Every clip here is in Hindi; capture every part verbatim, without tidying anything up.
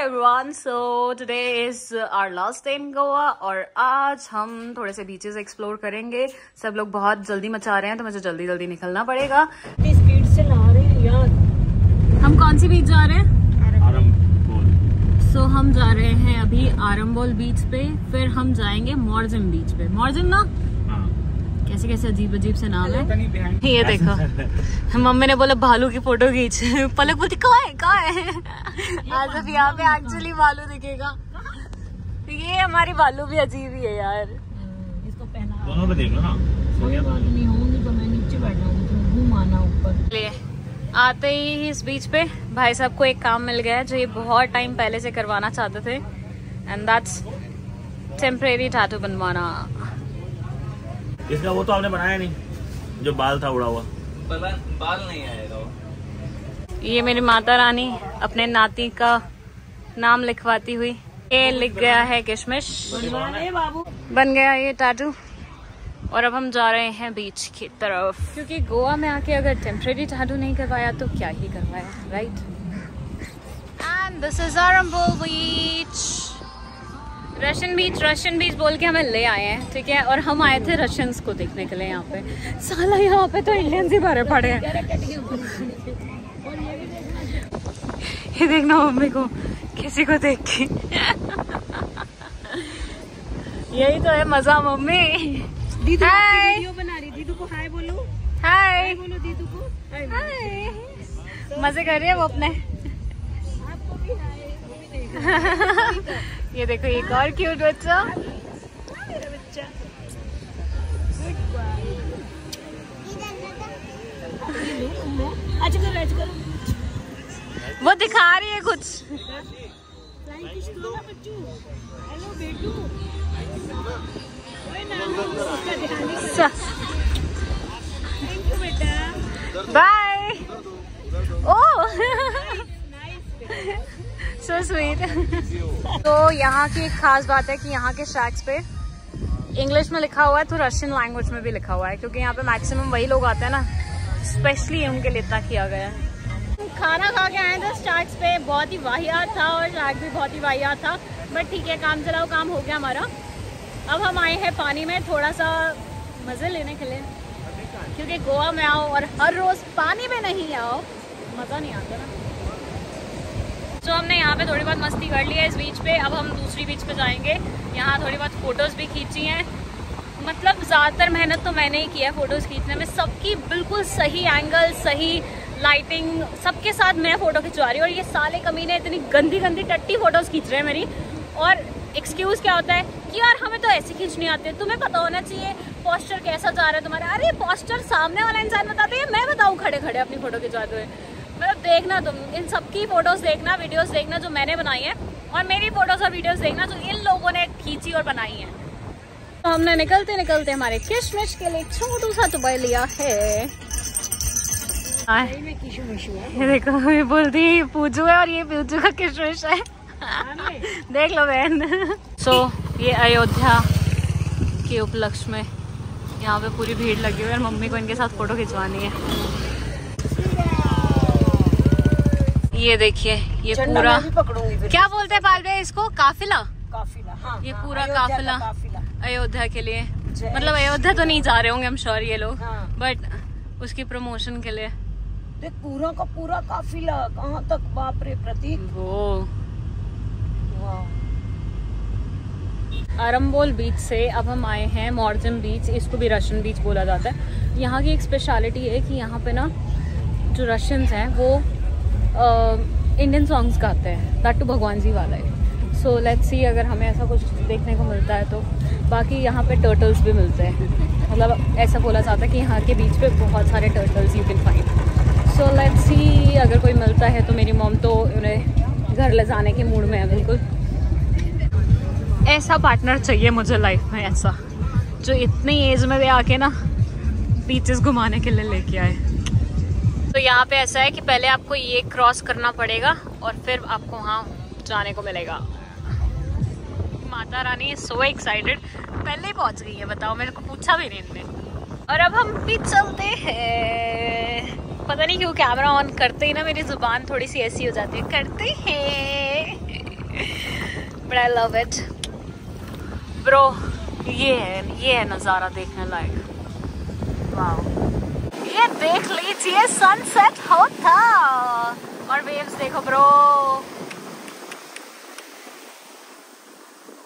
Everyone, so today is our last day in Goa और आज हम थोड़े से बीचेस एक्सप्लोर करेंगे। सब लोग बहुत जल्दी मचा रहे हैं तो मुझे जल्दी जल्दी निकलना पड़ेगा। इतनी स्पीड से नहा रहे हैं यार। हम कौन सी बीच जा रहे हैं? आरंबोल। सो so, हम जा रहे हैं अभी आरंबोल बीच पे, फिर हम जाएंगे मोरजिम बीच पे। मोरजिम ना कैसे कैसे अजीब अजीब से नाम है। ये देखो, मम्मी ने बोला भालू की फोटो खींच, पलक बोलती कहाँ है कहाँ है। आज अब यहाँ पे एक्चुअली भालू दिखेगा। ये हमारी भालू भी अजीब ही है यार। इसको पहना देखो ना, भालू नहीं होंगी तो मैं नीचे बैठा हूँ, घूम आना ऊपर। ले आते ही इस बीच पे भाई साहब को एक काम मिल गया है जो ये बहुत टाइम पहले से करवाना चाहते थे, एंड दैट्स टेम्परेरी टैटू बनवाना। इसका वो तो आपने बनाया नहीं जो बाल था उड़ा हुआ, बाल नहीं आएगा वो। ये मेरी माता रानी अपने नाती का नाम लिखवाती हुई, ये लिख गया है किशमिश, बाबू बन गया ये टैटू। और अब हम जा रहे हैं बीच की तरफ, क्योंकि गोवा में आके अगर टेम्परेरी टैटू नहीं करवाया तो क्या ही करवाया, right. And this is Arambol beach, Russian beach. Russian beach बोल के हमें ले आए हैं, ठीक है। और हम आए थे रशियंस को देखने के लिए यहाँ पे। साला यहाँ पे तो इंडियंस ही भरे पड़े हैं। ये देखना मम्मी को किसी को देख के। यही तो है मजा मम्मी। दीदू वीडियो बना रही, दीदू को हाय बोलो, हाय बोलो दीदू को, हाय। मजे कर रही है वो अपने। ये देखो एक और क्यूट बच्चा। वो दिखा रही है कुछ। बाय। Oh so sweet. तो यहाँ की एक खास बात है कि यहाँ के शैक्स पे इंग्लिश में लिखा हुआ है तो रशियन लैंग्वेज में भी लिखा हुआ है, क्योंकि यहाँ पे मैक्सिमम वही लोग आते हैं ना, स्पेशली उनके लिए इतना किया गया है। खाना खा के आए थे शैक्स पे, बहुत ही वाहियात था और शैक भी बहुत ही वाहियात था, बट ठीक है, काम चलाओ काम हो गया हमारा। अब हम आए हैं पानी में थोड़ा सा मज़े लेने के लिए, क्योंकि गोवा में आओ और हर रोज़ पानी में नहीं आओ मज़ा नहीं आता ना। तो हमने यहाँ पे थोड़ी बहुत मस्ती कर ली है इस बीच पे, अब हम दूसरी बीच पे जाएंगे। यहाँ थोड़ी बहुत फ़ोटोज़ भी खींची हैं, मतलब ज़्यादातर मेहनत तो मैंने ही की है फ़ोटोज़ खींचने में। सबकी बिल्कुल सही एंगल, सही लाइटिंग, सबके साथ मैं फ़ोटो खिंचवा रही हूँ और ये साले कमीने इतनी गंदी गंदी टट्टी फ़ोटोज़ खींच रहे हैं मेरी। और एक्सक्यूज़ क्या होता है कि यार हमें तो ऐसे खींचनी आती है, तुम्हें पता होना चाहिए पोस्चर कैसा जा रहा है तुम्हारा। अरे पोस्चर सामने वाला इंसान बताते हैं, मैं बताऊँ खड़े खड़े अपनी फ़ोटो खिंचवाते हुए। मतलब देखना तुम इन सबकी फोटोज़ देखना, वीडियोस देखना जो मैंने बनाई है, और मेरी फोटोज़ और वीडियोस देखना जो इन लोगों ने खींची और बनाई है। तो हमने निकलते निकलते हमारे किशमिश के लिए छोटू सा चुबा लिया है। ये देखो, ये बोलती पूजू है और ये पूजू का किशमिश है। देख लो बहन। सो so, ये अयोध्या के उपलक्ष्य में यहाँ पे पूरी भीड़ लगी हुई है और मम्मी को इनके साथ फोटो खिंचवानी है। ये देखिए, ये पूरा क्या बोलते हैं बाल में इसको, काफिला, काफिला हाँ, ये पूरा काफिला अयोध्या के लिए, मतलब अयोध्या तो नहीं जा रहे होंगे हम श्योर ये लोग, बट उसकी प्रमोशन के लिए देख पूरा का पूरा काफिला कहाँ तक, बाप रे प्रतीक। वो आरंबोल बीच से अब हम आए हैं मोरजिम बीच, इसको भी रशियन बीच बोला जाता है। यहाँ की एक स्पेशलिटी है कि यहाँ पे ना जो रशियंस हैं वो इंडियन uh, सॉन्ग्स गाते हैं, दैट टू भगवान जी वाला है। सो लेट्स सी अगर हमें ऐसा कुछ देखने को मिलता है तो। बाकी यहाँ पे टर्टल्स भी मिलते हैं, मतलब ऐसा बोला जाता है कि यहाँ के बीच पे बहुत सारे turtles you can find. So let's see अगर कोई मिलता है तो। मेरी मॉम तो उन्हें घर ले जाने के मूड में है बिल्कुल। ऐसा पार्टनर चाहिए मुझे लाइफ में, ऐसा जो इतनी एज में भी आके ना बीचेस घुमाने के लिए लेके आए। तो यहाँ पे ऐसा है कि पहले आपको ये क्रॉस करना पड़ेगा और फिर आपको वहाँ जाने को मिलेगा। Mata Rani is so excited, पहले ही पहुँच गई है, बताओ मेरे को पूछा भी नहीं इनने। और अब हम भी चलते हैं, पता नहीं क्यों कैमरा ऑन करते ही ना मेरी जुबान थोड़ी सी ऐसी हो जाती है, करते हैं। but I love it, bro. ये है ये है नज़ारा देखने लायक. वाव, ये देख लीजिए सनसेट होता और वेव्स देखो ब्रो,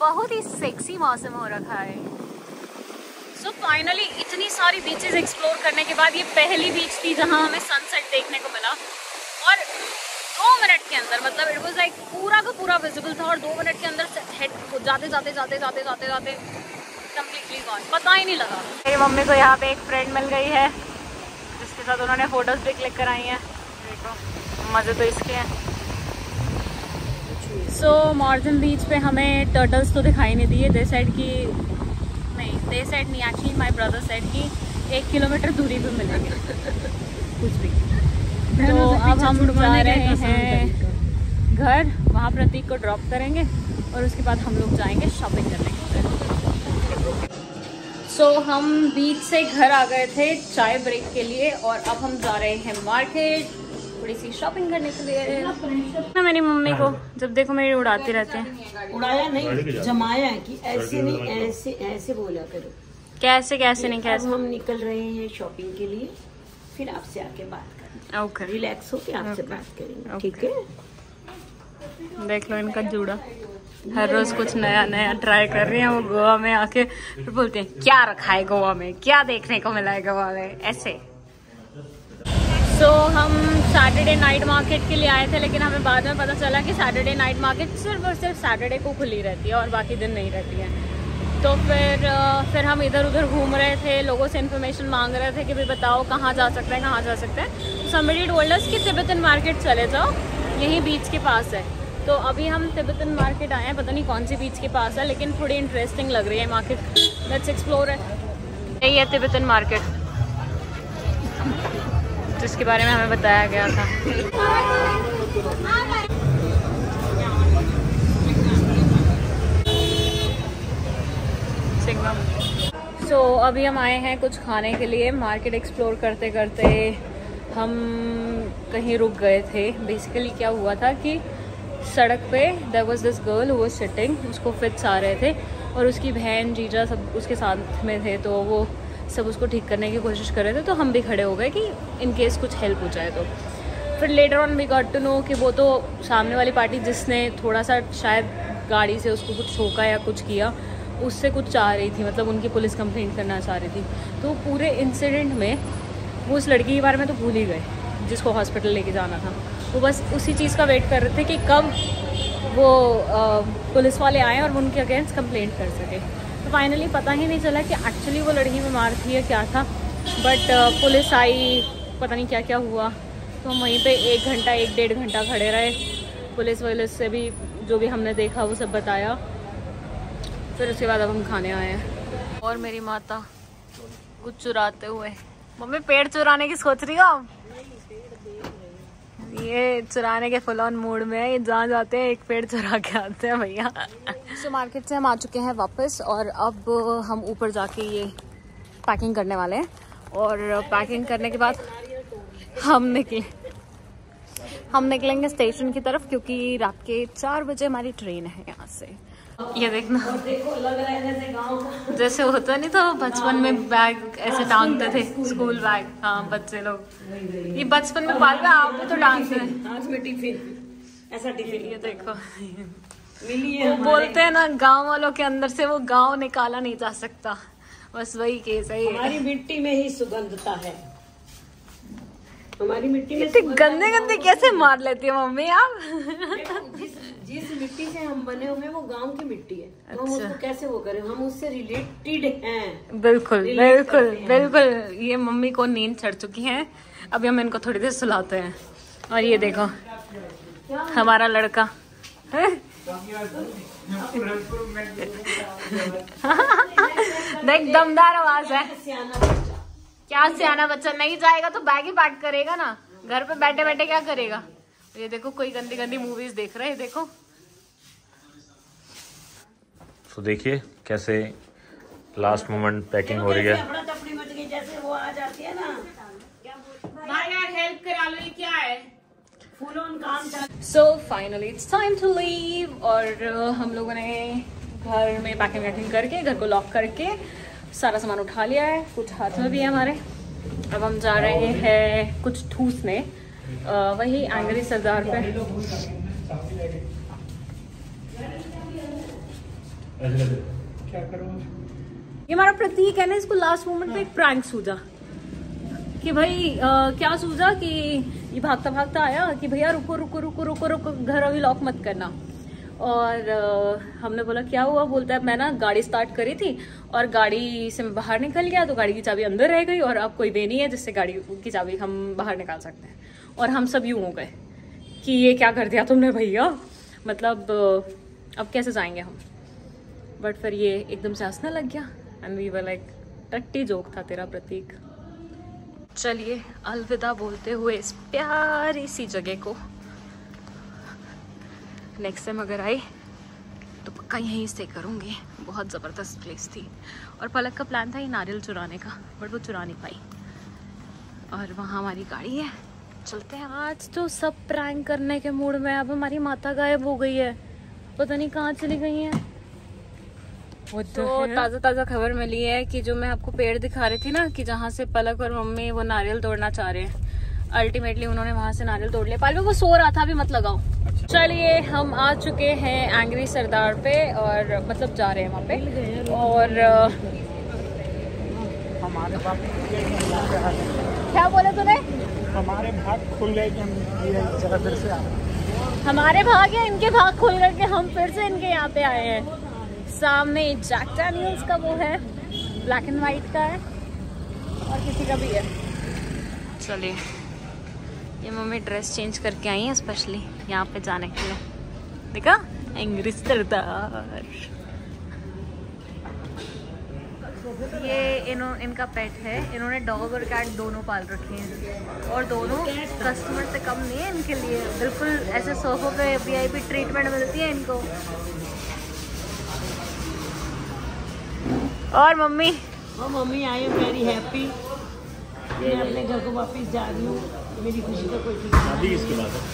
बहुत ही सेक्सी मौसम हो रखा है. सो so फाइनली इतनी सारी बीचेस एक्सप्लोर करने के बाद ये पहली बीच थी जहाँ हमें सनसेट देखने को मिला और दो मिनट के अंदर, मतलब इट वाज लाइक पूरा का पूरा विजिबल था और दो मिनट के अंदर हेड जाते जाते जाते जाते जाते जाते कम्प्लीटली गॉन, पता ही नहीं लगा. मेरी मम्मी को यहाँ पे एक फ्रेंड मिल गई है जिसके साथ उन्होंने फोटोज भी क्लिक कराई हैं. देखो मज़े तो इसके हैं. सो so, मॉर्जिम बीच पे हमें टर्टल्स तो दिखाई नहीं दिए. दे सेड की नहीं दे सेड नहीं एक्चुअली माई ब्रदर सेड की एक किलोमीटर दूरी पे मिलेंगे कुछ भी. तो अब हम जा रहे हैं घर, वहाँ प्रतीक को ड्रॉप करेंगे और उसके बाद हम लोग जाएंगे शॉपिंग करने. सो so, हम बीच से घर आ गए थे चाय ब्रेक के लिए और अब हम जा रहे हैं मार्केट थोड़ी सी शॉपिंग करने के लिए. मैं मेरी मम्मी को जब देखो मेरी उड़ाती रहते हैं. उड़ाया नहीं, जमाया है कि ऐसे नहीं ऐसे ऐसे बोला करो. कैसे कैसे नहीं कैसे. हम निकल रहे हैं शॉपिंग के लिए, फिर आपसे आके बात करेंगे. ओके, रिलैक्स होके आपसे बात करेंगे, ठीक है. देख लो इनका जूड़ा, हर रोज कुछ नया नया ट्राई कर रही हैं. वो गोवा में आके फिर बोलते हैं क्या रखा है गोवा में, क्या देखने को मिला है गोवा में ऐसे. सो so, हम सैटरडे नाइट मार्केट के लिए आए थे लेकिन हमें बाद में पता चला कि सैटरडे नाइट मार्केट सिर्फ और सिर्फ सैटरडे को खुली रहती है और बाकी दिन नहीं रहती है. तो फिर फिर हम इधर उधर घूम रहे थे, लोगों से इन्फॉर्मेशन मांग रहे थे कि भाई बताओ कहाँ जा सकते हैं कहाँ जा सकते हैं. समबडी टोल्ड अस कि तिब्बतन मार्केट चले जाओ, यहीं बीच के पास है. तो अभी हम तिब्बतन मार्केट आए हैं, पता नहीं कौन सी बीच के पास है लेकिन थोड़ी इंटरेस्टिंग लग रही है मार्केट. लेट्स एक्सप्लोर है. यही है तिब्बतन मार्केट जिसके बारे में हमें बताया गया था. सो so, अभी हम आए हैं कुछ खाने के लिए. मार्केट एक्सप्लोर करते करते हम कहीं रुक गए थे. बेसिकली क्या हुआ था कि सड़क पे there was this girl who was sitting, उसको फिट्स आ रहे थे और उसकी बहन जीजा सब उसके साथ में थे. तो वो सब उसको ठीक करने की कोशिश कर रहे थे. तो हम भी खड़े हो गए कि इन केस कुछ हेल्प हो जाए. तो फिर later on we got to know कि वो तो सामने वाली पार्टी जिसने थोड़ा सा शायद गाड़ी से उसको कुछ ठोका या कुछ किया, उससे कुछ चाह रही थी, मतलब उनकी पुलिस कंप्लेंट करना चाह रही थी. तो पूरे इंसिडेंट में वो उस लड़की के बारे में तो भूल ही गए जिसको हॉस्पिटल लेके जाना था. वो बस उसी चीज़ का वेट कर रहे थे कि कब वो आ, पुलिस वाले आए और उनके अगेंस्ट कंप्लेंट कर सके. तो फाइनली पता ही नहीं चला कि एक्चुअली वो लड़की बीमार थी या क्या था, बट पुलिस आई, पता नहीं क्या क्या हुआ. तो हम वहीं पे एक घंटा एक डेढ़ घंटा खड़े रहे. पुलिस वुलिस से भी जो भी हमने देखा वो सब बताया. फिर उसके बाद अब हम खाने आए हैं. और मेरी माता कुछ चुराते हुए. मम्मी पेड़ चुराने की सोच रही हो आप? ये चुराने के फुल ऑन मूड में है, जहाँ जाते हैं एक पेड़ चुरा के आते हैं भैया. सो मार्केट से हम आ चुके हैं वापस और अब हम ऊपर जाके ये पैकिंग करने वाले हैं और पैकिंग करने के बाद हम निकले हम निकलेंगे स्टेशन की तरफ क्योंकि रात के चार बजे हमारी ट्रेन है यहाँ से. ये देखना, देखो लग रहा है जैसे गांव का, जैसे होता नहीं था बचपन में बैग ऐसे टांगते थे, स्कूल बैग. हाँ बच्चे लोग ये बचपन में पाल में आप भी तो टांगते हैं. आज में टिफिन ऐसा टिफिन. ये देखो मिली है. बोलते हैं ना गांव वालों के अंदर से वो गांव निकाला नहीं जा सकता, बस वही केस है. हमारी मिट्टी में ही सुगंधता है, हमारी मिट्टी में. इतने गंदे गंदे कैसे मार लेती है मम्मी आप. जिस मिट्टी से हम बने हुए वो गांव की मिट्टी है. अच्छा. हम उसको कैसे वो करें, हम उससे रिलेटेड हैं. बिल्कुल बिल्कुल बिल्कुल. ये मम्मी को नींद चढ़ चुकी है, अभी हम इनको थोड़ी देर सुलाते हैं. और ये देखो हमारा लड़का देख दमदार आवाज है. क्या सियाना बच्चा, नहीं जाएगा तो बैग ही पैक करेगा ना, घर पे बैठे बैठे क्या करेगा. ये देखो कोई गंदी गंदी मूवीज देख रहे हैं. देखो तो देखिए कैसे लास्ट मोमेंट पैकिंग हो रही है. जैसे वो आ जाती है ना, भाई यार हेल्प करा लो, ये क्या है. So finally it's time to leave और हम लोगों ने घर में पैकिंग वैकिंग करके घर को लॉक करके सारा सामान उठा लिया है, कुछ हाथ में भी है हमारे। अब हम जा रहे हैं कुछ ठूसने वही आंगरी सरदार पे। ये हमारा प्रतीक है ना, इसको लास्ट मोमेंट पे एक प्रैंक सूझा कि भाई आ, क्या सूझा कि ये भागता भागता आया कि भैया रुको रुको रुको रुको रुको घर अभी लॉक मत करना। और आ, हमने बोला क्या हुआ, बोलता है मैं ना गाड़ी स्टार्ट करी थी और गाड़ी से मैं बाहर निकल गया तो गाड़ी की चाबी अंदर रह गई और अब कोई वे नहीं है जिससे गाड़ी की चाबी हम बाहर निकाल सकते हैं। और हम सब यूँ हो गए कि ये क्या कर दिया तुमने भैया, मतलब अब कैसे जाएंगे हम। बट फिर ये एकदम से हंसने लग गया एंड वी वर लाइक टट्टी जोक था तेरा प्रतीक। चलिए अलविदा बोलते हुए इस प्यारी सी जगह को, नेक्स्ट टाइम अगर आई तो पक्का यहीं स्टे करूँगी। बहुत ज़बरदस्त प्लेस थी और पलक का प्लान था ये नारियल चुराने का बट वो चुरा नहीं पाई और वहाँ हमारी गाड़ी है। चलते हैं, आज तो सब प्रैंक करने के मूड में। अब हमारी माता गायब हो गई है, पता नहीं कहाँ चली गई है। वो तो ताज़ा ताज़ा खबर मिली है कि जो मैं आपको पेड़ दिखा रही थी ना कि जहाँ से पलक और मम्मी वो नारियल तोड़ना चाह रहे हैं, अल्टीमेटली उन्होंने वहाँ से नारियल तोड़ लिया। पाल में वो सो रहा था, अभी मत लगाओ। चलिए हम आ चुके हैं एंग्री सरदार पे और मतलब जा रहे हैं वहाँ पे। और हमारे क्या बोला तूने, हमारे भाग खुल गए कि हम ये फिर से आए, हमारे भाग या इनके भाग खुल गए कि हम फिर से इनके यहाँ पे आए हैं। सामने जैक डैनियल्स का वो है, ब्लैक एंड वाइट का है और किसी का भी है। चलिए ये मम्मी ड्रेस चेंज करके आई है स्पेशली यहाँ पे जाने के लिए। देखा एंग्री सरदार, ये इन्हों इनका पेट है, इन्होंने डॉग और कैट दोनों पाल रखे हैं और दोनों कस्टमर से कम नहीं है इनके लिए। बिल्कुल ऐसे सोफों पे वीआईपी ट्रीटमेंट मिलती है इनको। और मम्मी और mummy I am very happy, मैं अपने घर को वापस जा रही हूँ, मेरी खुशी का कोई ठिकाना नहीं।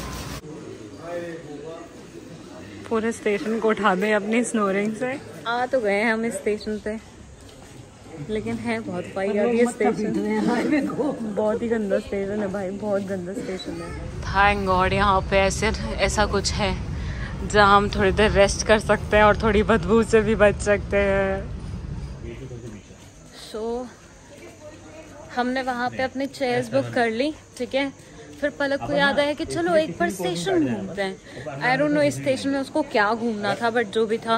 पूरे स्टेशन को उठा दें अपनी स्नोरिंग से। आ तो गए हम इस स्टेशन पे लेकिन है बहुत भाई यार ये स्टेशन, बहुत ही गंदा स्टेशन है भाई, बहुत गंदा स्टेशन है। थैंक गॉड यहाँ पे ऐसे ऐसा कुछ है जहाँ हम थोड़ी देर रेस्ट कर सकते हैं और थोड़ी बदबू से भी बच सकते हैं। सो so, हमने वहाँ पे अपनी चेयर्स बुक कर ली, ठीक है। फिर पलक को याद आया कि चलो एक बार स्टेशन घूमते हैं। आई डोंट नो इस स्टेशन में उसको क्या घूमना था बट जो भी था।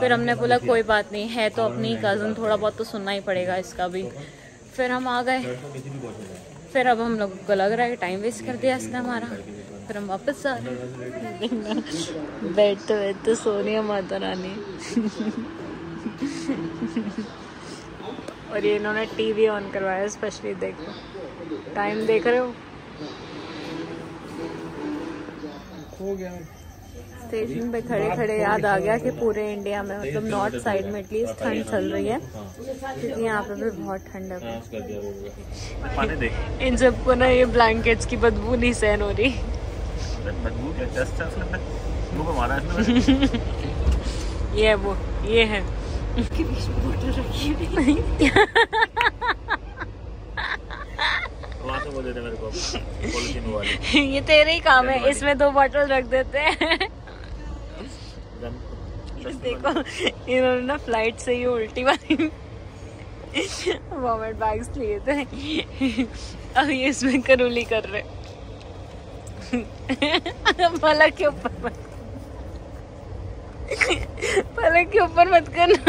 फिर हमने बोला कोई बात नहीं है तो अपनी कज़न, थोड़ा बहुत तो सुनना ही पड़ेगा इसका भी। फिर हम आ गए, फिर अब हम लोगों को लग रहा है कि टाइम वेस्ट कर दिया इसने हमारा। फिर हम वापस आ रहे बैठते बैठते सोनिया माता रानी और ये इन्होंने टीवी ऑन करवाया स्पेशली, देखो टाइम देख रहे हो। हो गया स्टेशन पे खड़े खड़े याद आ गया कि पूरे इंडिया में मतलब नॉर्थ साइड में एटलीस्ट ठंड चल रही है क्योंकि यहाँ पे भी बहुत ठंड है। इन सबको ना ये ब्लैंकेट्स की बदबू नहीं सहन हो रही। ये है वो, ये है वो देते मेरे को वाले। ये तेरे ही काम है, इसमें दो बॉटल रख देते हैं। देखो इन्होंने ना फ्लाइट से ही उल्टी वाली वॉमेट बैग्स लिए थे, अब ये इसमें करूली कर रहे पलक के ऊपर मत पलक के ऊपर मत करना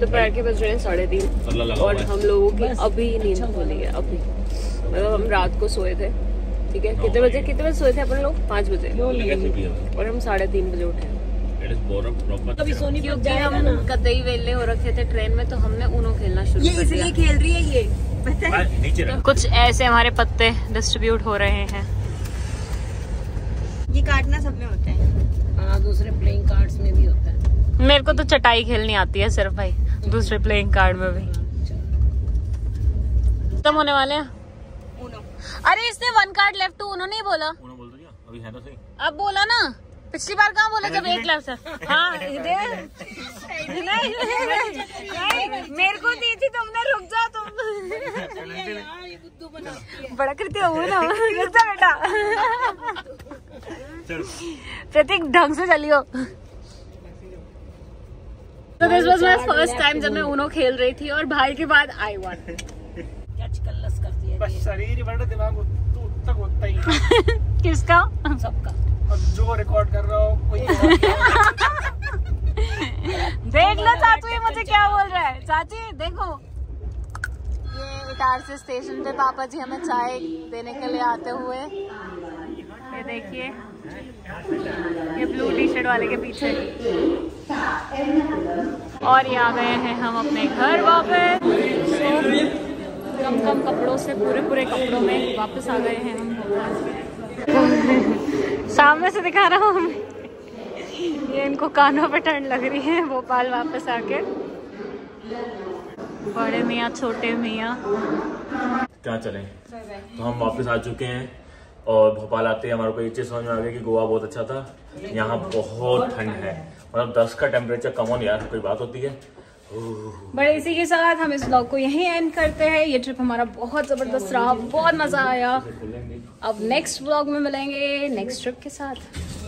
दोपहर के बज रहे हैं साढ़े तीन और हम लोगों की अभी नींद खुली है। अभी मतलब हम रात को सोए थे, ठीक है, कितने बजे कितने बजे सोए थे अपन लोग, पाँच बजे, और हम साढ़े तीन बजे उठे हैं। अभी सोनी क्योंकि हम कतई वेले हो रखे थे ट्रेन में तो हमने उनो खेलना शुरू कर दिया। ये खेल रही है ये, पता है? कुछ ऐसे हमारे पत्ते डिस्ट्रीब्यूट हो रहे हैं। काटना सब में होता है। हाँ, दूसरे प्लेइंग कार्ड्स में भी होता है। मेरे को तो चटाई खेलनी आती है सिर्फ भाई, दूसरे प्लेइंग कार्ड में भी। खत्म होने वाले हैं। अरे इसने वन कार्ड लेफ्ट टू उन्होंने ही बोला, अभी है तो सही। अब बोला ना, पिछली बार कहाँ बोला जब एक लेफ्ट था। हाँ मेरे को दी थी तुमने, रुक जाओ तुम, बड़ा करते हो ना, रुक जा बेटा। प्रतीक ढंग से चलियो। तो this was my first time जब मैं उनो खेल रही थी, और भाई के बाद आई वन। बस शरीर बड़ा, दिमाग तक होता ही है। किसका? सबका। और जो रिकॉर्ड कर रहा हो कोई देख लो चाचू ये मुझे क्या बोल रहा है। चाची देखो, ये इटार से स्टेशन पे पापा जी हमें चाय देने के लिए आते हुए, ये देखिए ये ब्लू टी शर्ट वाले के पीछे। और ये आ गए हैं हम अपने घर वापस, कम कम कपड़ों से पूरे पूरे कपड़ों में वापस आ गए हैं हम। सामने से दिखा रहा हूँ, ये इनको कानों पे ठंड लग रही है, भोपाल वापस आके। बड़े मियाँ छोटे मियाँ क्या चलें, तो हम वापस आ चुके हैं। और भोपाल आते ही हमारे को एक चीज समझ में आ गई कि गोवा बहुत अच्छा था, यहाँ बहुत ठंड है। मतलब दस का टेम्परेचर, कम ऑन यार कोई बात होती है। बड़े इसी के साथ हम इस ब्लॉग को यहीं एंड करते हैं। ये ट्रिप हमारा बहुत जबरदस्त रहा, बहुत मजा आया। अब नेक्स्ट ब्लॉग में मिलेंगे नेक्स्ट ट्रिप के साथ।